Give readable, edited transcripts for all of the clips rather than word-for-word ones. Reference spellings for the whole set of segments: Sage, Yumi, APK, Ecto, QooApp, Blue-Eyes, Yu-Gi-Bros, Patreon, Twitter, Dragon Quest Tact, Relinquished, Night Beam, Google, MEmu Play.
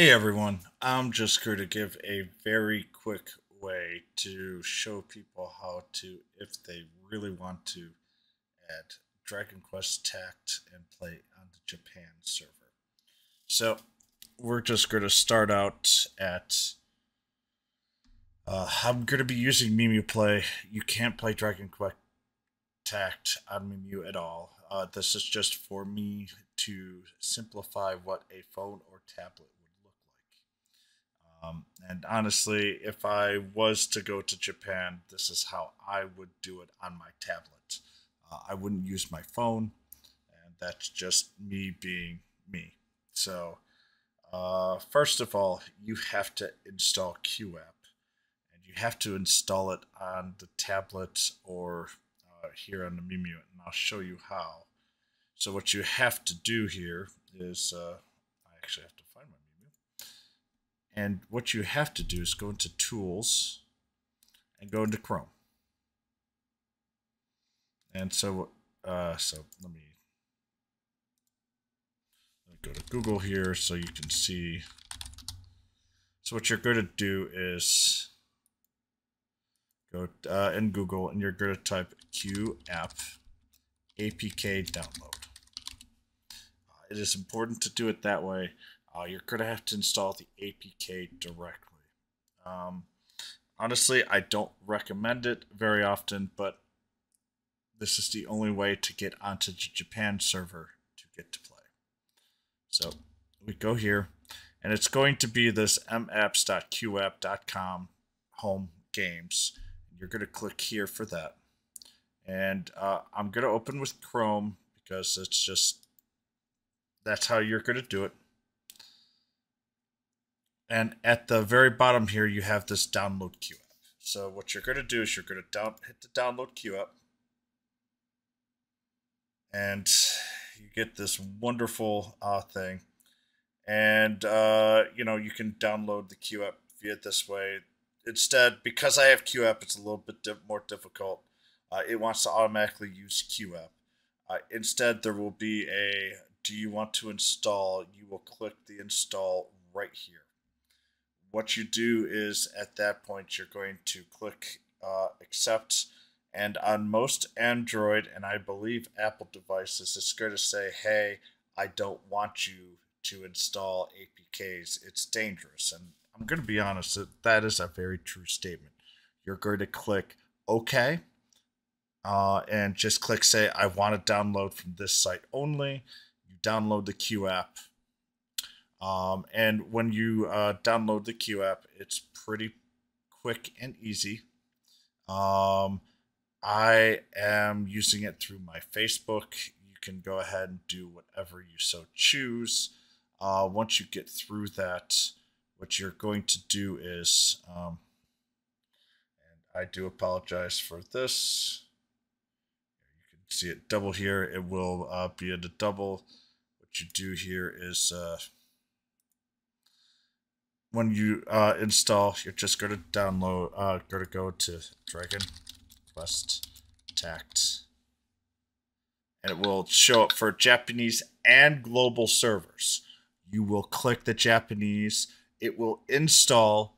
Hey everyone, I'm just going to give a very quick way to show people how to, if they really want to, add Dragon Quest Tact and play on the Japan server. So we're just going to start out at, I'm going to be using MEmu Play. You can't play Dragon Quest Tact on MEmu at all. This is just for me to simplify what a phone or tablet would look like. And honestly, if I was to go to Japan, this is how I would do it on my tablet. I wouldn't use my phone, and that's just me being me. So first of all, you have to install QooApp, and you have to install it on the tablet or here on the MEmu, and I'll show you how. So what you have to do here is, I actually have to find my MEmu, and what you have to do is go into Tools and go into Chrome. And so, let me go to Google here so you can see. So what you're going to do is go in Google, and you're going to type QooApp APK download. It is important to do it that way. You're going to have to install the APK directly. Honestly, I don't recommend it very often, but this is the only way to get onto the Japan server to get to play. So we go here, and it's going to be this mapps.qooapp.com home games. You're going to click here for that. And I'm going to open with Chrome because it's just, that's how you're going to do it. And at the very bottom here, you have this download QooApp. So what you're going to do is you're going to hit the download QooApp. And you get this wonderful thing. And, you know, you can download the QooApp via this way. Instead, because I have QooApp, it's a little bit more difficult. It wants to automatically use QooApp. Instead, there will be a, do you want to install? You will click the install right here. What you do is, at that point, you're going to click accept. And on most Android, and I believe Apple devices, it's going to say, hey, I don't want you to install APKs. It's dangerous. And I'm going to be honest, that is a very true statement. You're going to click OK, and just click say, I want to download from this site only. You download the QooApp. And when you download the QooApp, it's pretty quick and easy. I am using it through my Facebook. You can go ahead and do whatever you so choose. Once you get through that, what you're going to do is, and I do apologize for this. You can see it double here. It will be in the double. What you do here is when you install, you're just going to download, going to go to Dragon Quest Tact, and it will show up for Japanese and global servers. You will click the Japanese. It will install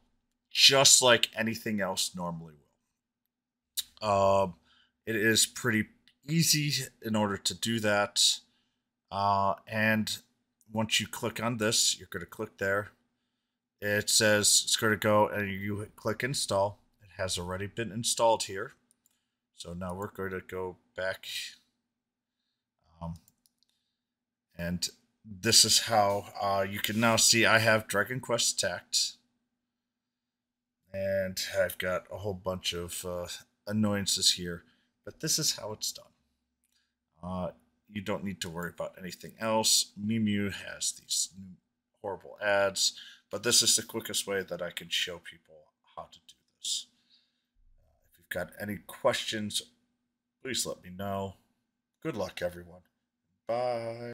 just like anything else normally will. It is pretty easy in order to do that. And once you click on this, you're going to click there. It says it's going to go, and you click install. It has already been installed here. So now we're going to go back, and this is how you can now see I have Dragon Quest Tact, and I've got a whole bunch of annoyances here, but this is how it's done. You don't need to worry about anything else. MEmu has these horrible ads, but this is the quickest way that I can show people how to do this. Got any questions, please let me know. Good luck, everyone. Bye.